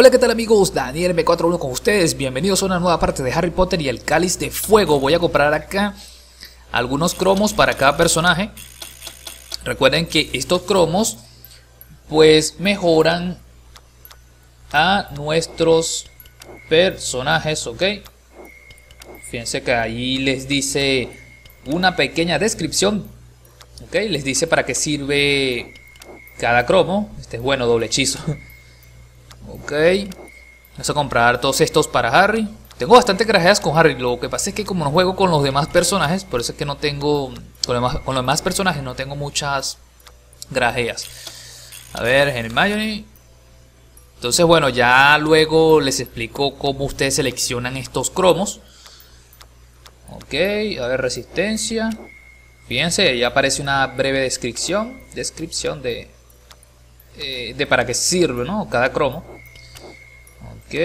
Hola, ¿qué tal amigos? Daniel M4A1 con ustedes. Bienvenidos a una nueva parte de Harry Potter y el Cáliz de Fuego. Voy a comprar acá algunos cromos para cada personaje. Recuerden que estos cromos pues mejoran a nuestros personajes, ¿ok? Fíjense que ahí les dice una pequeña descripción, ¿ok? Les dice para qué sirve cada cromo. Este es bueno, doble hechizo. Ok, vamos a comprar todos estos para Harry. Tengo bastante grajeas con Harry. Lo que pasa es que como no juego con los demás personajes, por eso es que no tengo con los demás personajes no tengo muchas grajeas. A ver, Hermione. Entonces bueno, ya luego les explico cómo ustedes seleccionan estos cromos. Ok, a ver, resistencia. Fíjense, ya aparece una breve descripción de para qué sirve, ¿no? Cada cromo. Ok,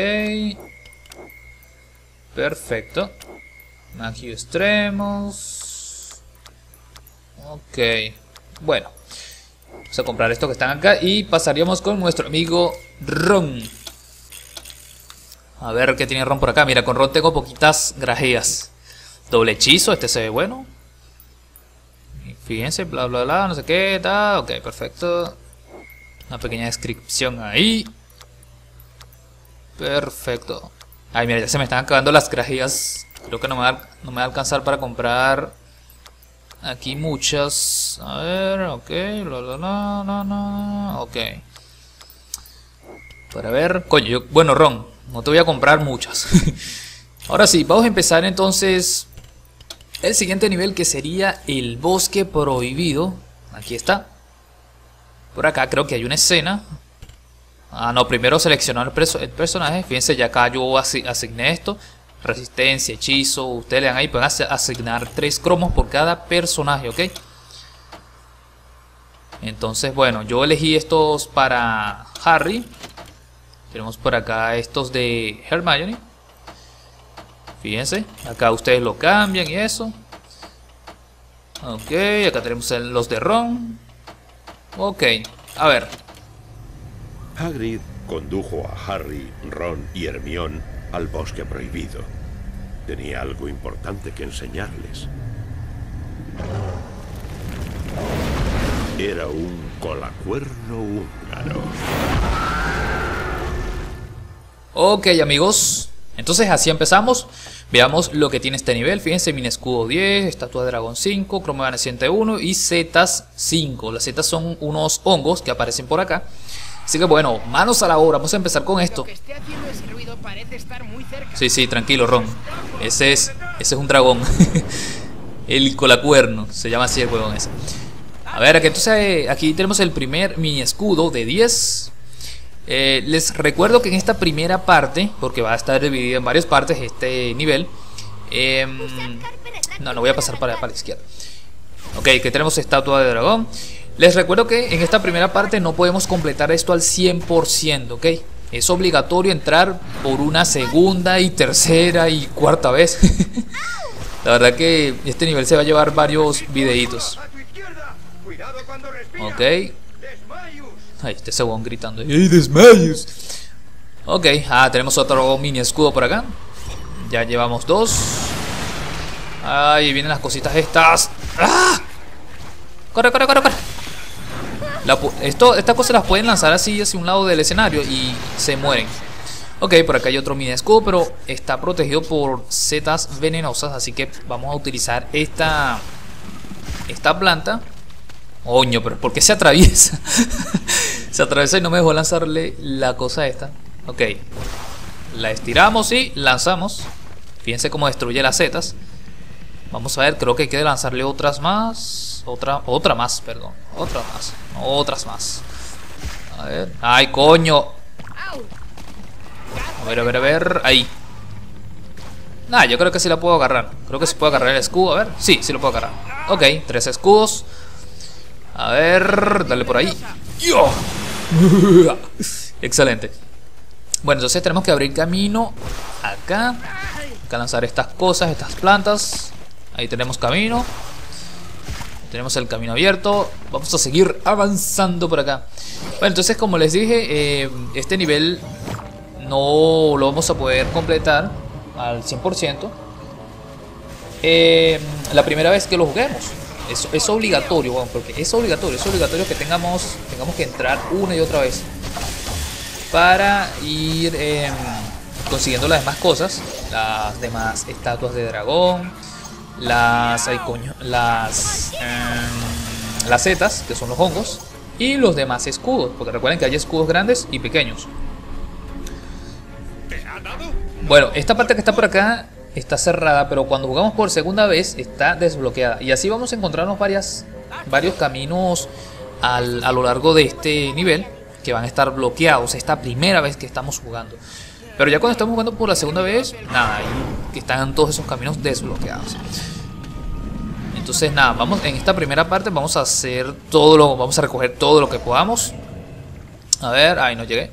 perfecto. Magia extremos. Ok, bueno, vamos a comprar estos que están acá y pasaríamos con nuestro amigo Ron. A ver qué tiene Ron por acá. Mira, con Ron tengo poquitas grajeas. Doble hechizo, este se ve bueno. Fíjense, bla bla bla, no sé qué tal. Ok, perfecto. Una pequeña descripción ahí. Perfecto. Ay, mira, ya se me están acabando las grajeas. Creo que no me va a alcanzar para comprar aquí muchas. A ver, ok. Bla, bla, bla, bla, bla. Ok. Para ver. Coño, yo, bueno, Ron, no te voy a comprar muchas. Ahora sí, vamos a empezar entonces el siguiente nivel, que sería el Bosque Prohibido. Aquí está. Por acá creo que hay una escena. Ah, no, primero seleccionar el personaje. Fíjense, ya acá yo asigné esto. Resistencia, hechizo. Ustedes le dan ahí, pueden asignar 3 cromos por cada personaje, ¿ok? Entonces, bueno, yo elegí estos para Harry. Tenemos por acá estos de Hermione. Fíjense, acá ustedes lo cambian y eso. Ok, acá tenemos los de Ron. Ok, a ver. Hagrid condujo a Harry, Ron y Hermione al Bosque Prohibido. Tenía algo importante que enseñarles. Era un colacuerno húngaro. Ok, amigos. Entonces así empezamos. Veamos lo que tiene este nivel. Fíjense, mini escudo 10, estatua de dragón 5, cromo evanescente 1 y setas 5. Las setas son unos hongos que aparecen por acá. Así que bueno, manos a la obra, vamos a empezar con esto. Sí, sí, tranquilo, Ron. Ese es un dragón. El colacuerno, se llama así el huevón ese. A ver, aquí, entonces aquí tenemos el primer mini escudo de 10. Les recuerdo que en esta primera parte, porque va a estar dividido en varias partes este nivel, no voy a pasar para la izquierda. Ok, que tenemos estatua de dragón. Les recuerdo que en esta primera parte no podemos completar esto al 100%, ok. Es obligatorio entrar por una segunda y tercera y cuarta vez. La verdad que este nivel se va a llevar varios videitos. Ok. Ahí está ese huevón gritando. ¡Ey, desmayos! Ok, tenemos otro mini escudo por acá. Ya llevamos 2. Ahí vienen las cositas estas. ¡Ah! ¡Corre, corre, corre, corre! Estas cosas las pueden lanzar así hacia un lado del escenario y se mueren. Ok, por acá hay otro mini escudo, pero está protegido por setas venenosas. Así que vamos a utilizar esta planta. Oño, pero ¿por qué se atraviesa? Se atraviesa y no me dejó lanzarle la cosa esta. Ok, la estiramos y lanzamos. Fíjense cómo destruye las setas. Vamos a ver, creo que hay que lanzarle otras más. Otras más. A ver. ¡Ay, coño! A ver. Ahí. Nah, yo creo que sí la puedo agarrar. Creo que sí puedo agarrar el escudo. A ver. Sí, sí lo puedo agarrar. Ok, 3 escudos. A ver, dale por ahí. ¡Yo! Excelente. Bueno, entonces tenemos que abrir camino acá. Hay que lanzar estas cosas, estas plantas. Ahí tenemos camino. Tenemos el camino abierto. Vamos a seguir avanzando por acá. Bueno, entonces como les dije, este nivel no lo vamos a poder completar al 100%. La primera vez que lo juguemos. Es obligatorio, bueno, porque es obligatorio que tengamos que entrar una y otra vez para ir consiguiendo las demás cosas, las demás estatuas de dragón, las setas, que son los hongos, y los demás escudos, porque recuerden que hay escudos grandes y pequeños. Bueno, esta parte que está por acá está cerrada, pero cuando jugamos por segunda vez está desbloqueada. Y así vamos a encontrarnos varios caminos a lo largo de este nivel que van a estar bloqueados esta primera vez que estamos jugando. Pero ya cuando estamos jugando por la segunda vez, nada, ahí están todos esos caminos desbloqueados. Entonces nada, vamos en esta primera parte, vamos a hacer todo lo, vamos a recoger todo lo que podamos. A ver, ahí no llegué.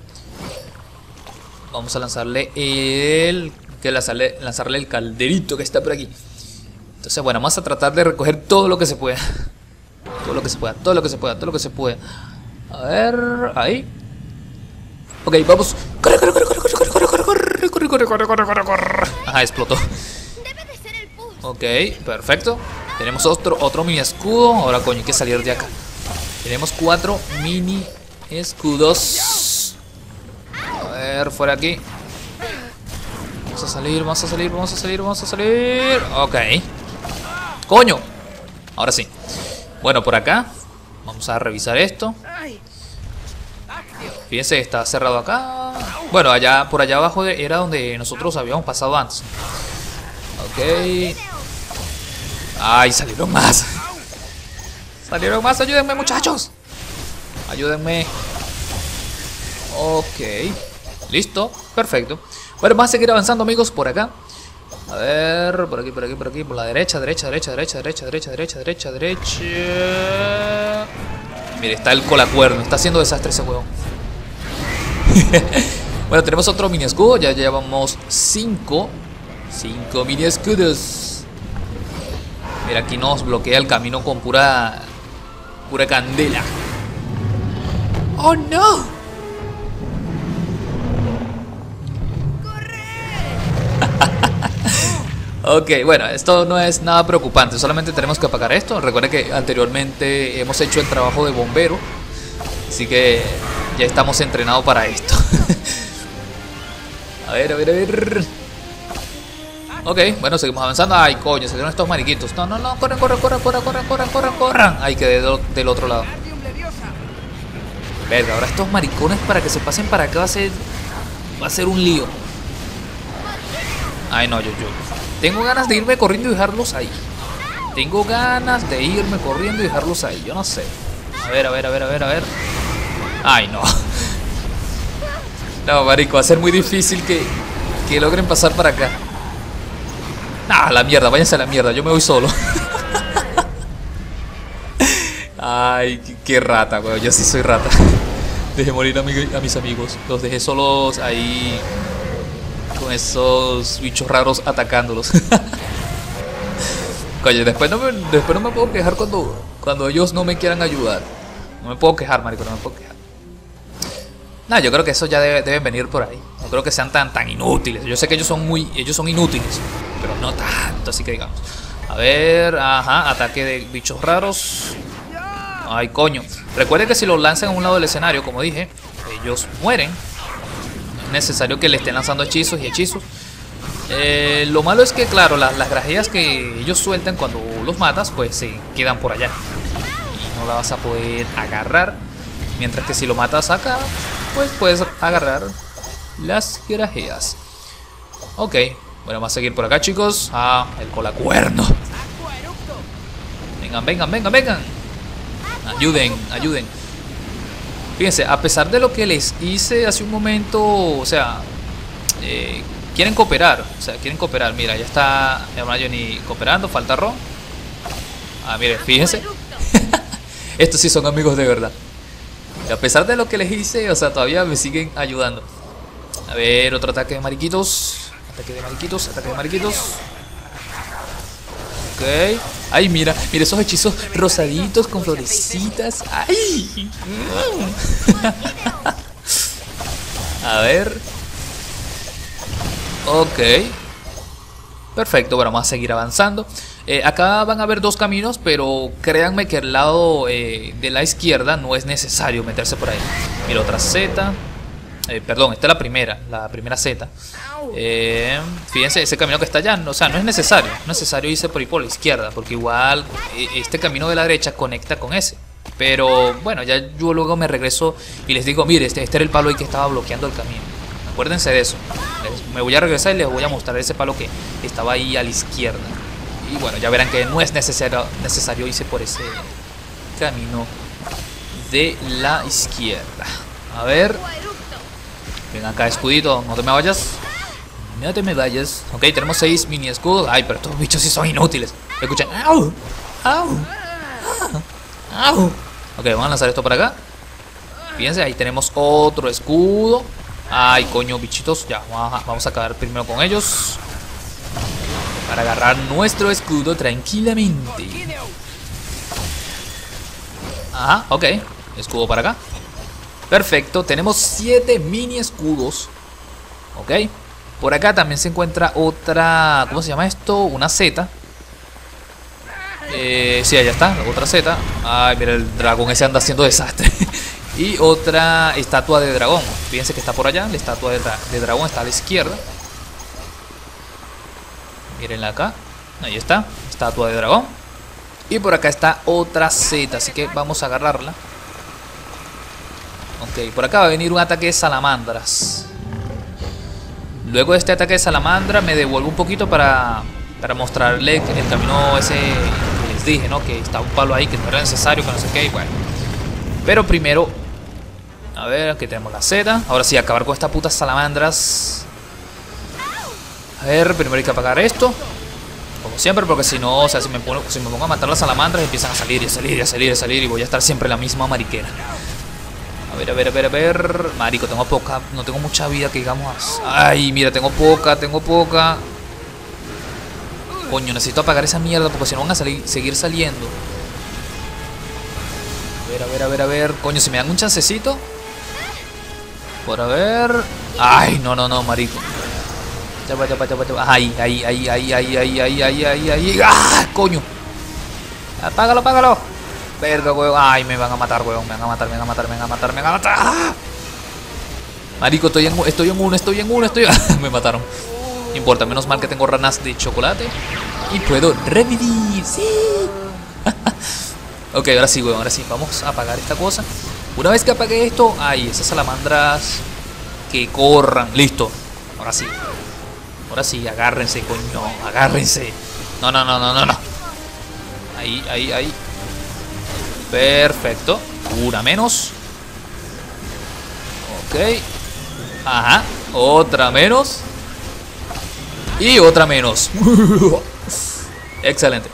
Vamos a lanzarle el... lanzarle el calderito que está por aquí. Entonces bueno, vamos a tratar de recoger todo lo que se pueda. A ver, ahí. Ok, vamos. Corre, corre, corre, corre, corre, corre, corre, corre, corre, corre, corre, corre, corre. Ajá, explotó. Ok, perfecto. Tenemos otro mini escudo. Ahora coño, hay que salir de acá. Tenemos 4 mini escudos. A ver, fuera aquí. Vamos a salir, vamos a salir. Ok. Coño. Ahora sí. Bueno, por acá. Vamos a revisar esto. Fíjense, está cerrado acá. Bueno, allá, por allá abajo era donde nosotros habíamos pasado antes. Ok. Ay, salieron más. Ayúdenme, muchachos. Ok. Listo. Perfecto. Bueno, vamos a seguir avanzando, amigos, por acá. A ver, por aquí, por la derecha. Mire, está el Colacuerno, está haciendo desastre ese huevón. Bueno, tenemos otro mini escudo, ya llevamos 5 mini escudos. Mira, aquí nos bloquea el camino con pura candela. ¡Oh, no! Ok, bueno, esto no es nada preocupante, solamente tenemos que apagar esto. Recuerden que anteriormente hemos hecho el trabajo de bombero, así que ya estamos entrenados para esto. A ver. Ok, bueno, seguimos avanzando. Ay, coño, salieron estos mariquitos. No, corran. Ay, quedé del otro lado. Verga, ahora estos maricones para que se pasen para acá va a ser un lío. Ay, no, yo tengo ganas de irme corriendo y dejarlos ahí. Yo no sé. A ver. Ay, no. No, marico, va a ser muy difícil que logren pasar para acá. Ah, la mierda, váyanse a la mierda. Yo me voy solo. Ay, qué rata, weón. Yo sí soy rata. Dejé morir a mis amigos. Los dejé solos ahí... con esos bichos raros atacándolos. Coño, después no me puedo quejar cuando ellos no me quieran ayudar. No me puedo quejar, marico, No, yo creo que eso ya deben venir por ahí. No creo que sean tan inútiles. Yo sé que ellos son inútiles, pero no tanto, así que digamos. A ver, ajá, ataque de bichos raros. Ay, coño. Recuerden que si los lanzan a un lado del escenario, como dije, ellos mueren. Necesario que le estén lanzando hechizos y hechizos. Lo malo es que, claro, las grajeas que ellos sueltan cuando los matas, pues se quedan por allá y no la vas a poder agarrar. Mientras que si lo matas acá, pues puedes agarrar las grajeas. Ok, bueno, vamos a seguir por acá, chicos. Ah, el Colacuerno. Vengan. Ayuden. Fíjense, a pesar de lo que les hice hace un momento, o sea, quieren cooperar, mira, ya está Hermione cooperando, falta Ron. Ah, miren, fíjense. Estos sí son amigos de verdad. Y a pesar de lo que les hice, o sea, todavía me siguen ayudando. A ver, otro ataque de mariquitos. Ok. Ay, mira esos hechizos rosaditos con florecitas. Ay. A ver. Ok. Perfecto, bueno, vamos a seguir avanzando. Acá van a haber dos caminos, pero créanme que el lado de la izquierda no es necesario meterse por ahí. Mira, otra Z. Perdón, esta es la primera Z. Fíjense, ese camino que está allá, o sea, no es necesario irse por ahí por la izquierda, porque igual este camino de la derecha conecta con ese. Pero bueno, ya yo luego me regreso y les digo, mire, este era el palo ahí que estaba bloqueando el camino. Acuérdense de eso. Me voy a regresar y les voy a mostrar ese palo que estaba ahí a la izquierda. Y bueno, ya verán que no es necesario irse por ese camino de la izquierda. A ver. Ven acá, escudito, no te me vayas. No te me vayas. Ok, tenemos 6 mini escudos. Ay, pero estos bichos sí son inútiles. Escuchen. ¡Au! ¡Au! ¡Au! Ok, vamos a lanzar esto para acá. Fíjense, ahí tenemos otro escudo. Ay, coño, bichitos. Ya, vamos a acabar primero con ellos. Para agarrar nuestro escudo tranquilamente. Ajá, ok. Escudo para acá. Perfecto, tenemos 7 mini escudos. Ok. Por acá también se encuentra otra... ¿Cómo se llama esto? Una Z. Sí, allá está, otra Z. Ay, mira, el dragón ese anda haciendo desastre. Y otra estatua de dragón. Fíjense que está por allá. La estatua de dragón está a la izquierda. Mírenla acá. Ahí está. Estatua de dragón. Y por acá está otra Z. Así que vamos a agarrarla. Ok. Por acá va a venir un ataque de salamandras. Luego de este ataque de salamandra me devuelvo un poquito para mostrarle el camino ese que les dije, ¿no? Que está un palo ahí que no era necesario, que no sé qué. Y bueno. Pero primero... A ver, aquí tenemos la Z. Ahora sí, acabar con estas putas salamandras. A ver, primero hay que apagar esto. Como siempre, porque si no, o sea, si me pongo a matar las salamandras, empiezan a salir y a salir y a salir y a salir. Y voy a estar siempre la misma mariquera. A ver, a ver, a ver, a ver. Marico, tengo poca. No tengo mucha vida que digamos. Ay, mira, tengo poca. Coño, necesito apagar esa mierda porque si no van a seguir saliendo. A ver, a ver, a ver, a ver. Coño, si me dan un chancecito. Por a ver. Ay, no, marico. Ay, ay. ¡Ah! Coño. Apágalo. Verga, weón. Ay, me van a matar, weón. Me van a matar. ¡Ah! Marico, estoy en uno. Me mataron. No importa, menos mal que tengo ranas de chocolate. Y puedo revivir. Sí. Ok, ahora sí, weón, ahora sí, vamos a apagar esta cosa. Una vez que apague esto, ay, esas salamandras que corran, listo. Ahora sí, agárrense, coño, agárrense. No. Ahí. Perfecto, una menos. Ok. Ajá, otra menos. Y otra menos. Excelente.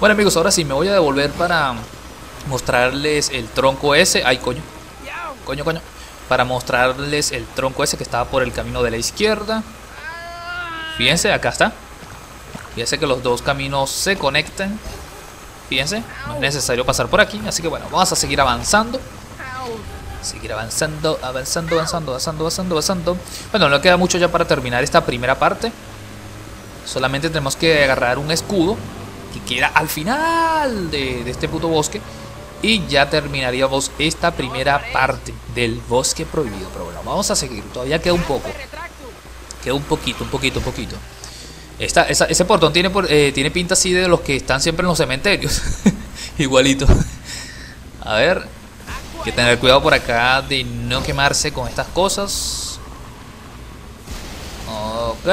Bueno, amigos, ahora sí, me voy a devolver para... mostrarles el tronco ese. Ay, coño. Para mostrarles el tronco ese que estaba por el camino de la izquierda. Fíjense, acá está. Fíjense que los dos caminos se conectan. Fíjense, no es necesario pasar por aquí. Así que bueno, vamos a seguir avanzando. Seguir avanzando. Bueno, no queda mucho ya para terminar esta primera parte. Solamente tenemos que agarrar un escudo que queda al final de este puto bosque. Y ya terminaríamos esta primera parte del bosque prohibido. Pero bueno, vamos a seguir. Todavía queda un poco. Queda un poquito. Ese portón tiene pinta así de los que están siempre en los cementerios. Igualito. A ver. Hay que tener cuidado por acá de no quemarse con estas cosas. Ok.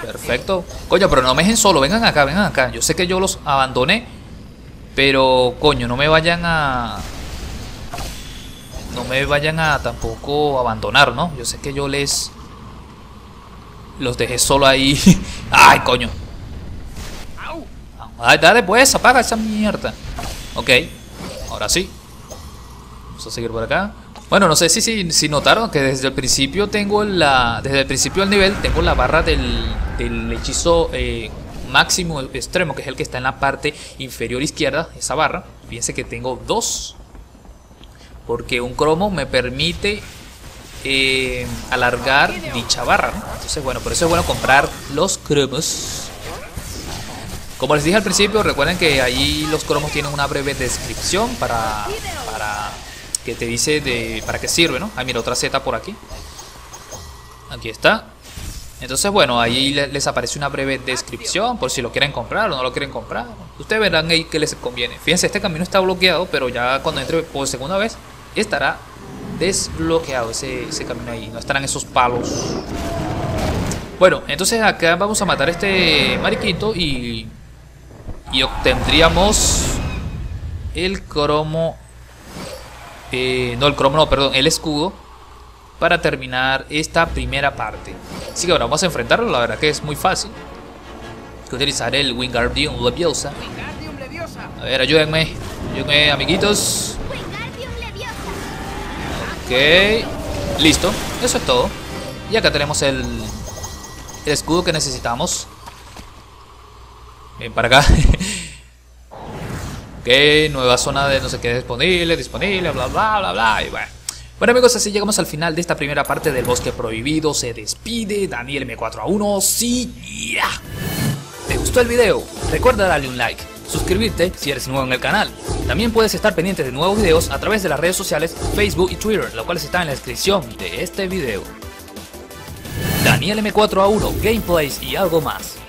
Perfecto. Coño, pero no me dejen solo. Vengan acá. Yo sé que yo los abandoné. Pero, coño, no me vayan a tampoco abandonar, ¿no? Yo sé que yo les... los dejé solo ahí. ¡Ay, coño! Ay, dale pues, apaga esa mierda. Ok, ahora sí. Vamos a seguir por acá. Bueno, no sé si notaron que desde el principio del nivel tengo la barra del hechizo máximo extremo, que es el que está en la parte inferior izquierda, esa barra. Fíjense que tengo 2, porque un cromo me permite alargar dicha barra, ¿no? Entonces, bueno, por eso es bueno comprar los cromos. Como les dije al principio, recuerden que ahí los cromos tienen una breve descripción para que te dice para qué sirve, ¿no? Ah, mira, otra Z por aquí. Aquí está. Entonces, bueno, ahí les aparece una breve descripción por si lo quieren comprar o no lo quieren comprar. Ustedes verán ahí que les conviene. Fíjense, este camino está bloqueado, pero ya cuando entre por segunda vez estará desbloqueado ese camino ahí. No estarán esos palos. Bueno, entonces acá vamos a matar a este mariquito y obtendríamos el cromo. No, el cromo no, perdón, el escudo. Para terminar esta primera parte. Así que ahora vamos a enfrentarlo. La verdad que es muy fácil. Hay que utilizar el Wingardium Leviosa. A ver, ayúdenme. Ayúdenme, amiguitos. Ok. Listo. Eso es todo. Y acá tenemos el escudo que necesitamos. Ven para acá. Ok. Nueva zona de no sé qué disponible, bla, bla, bla, bla. Y bueno amigos, así llegamos al final de esta primera parte del Bosque Prohibido. Se despide Daniel M4A1. Sí, ya. ¿Te gustó el video? Recuerda darle un like, suscribirte si eres nuevo en el canal. También puedes estar pendiente de nuevos videos a través de las redes sociales Facebook y Twitter, los cuales están en la descripción de este video. Daniel M4A1, gameplays y algo más.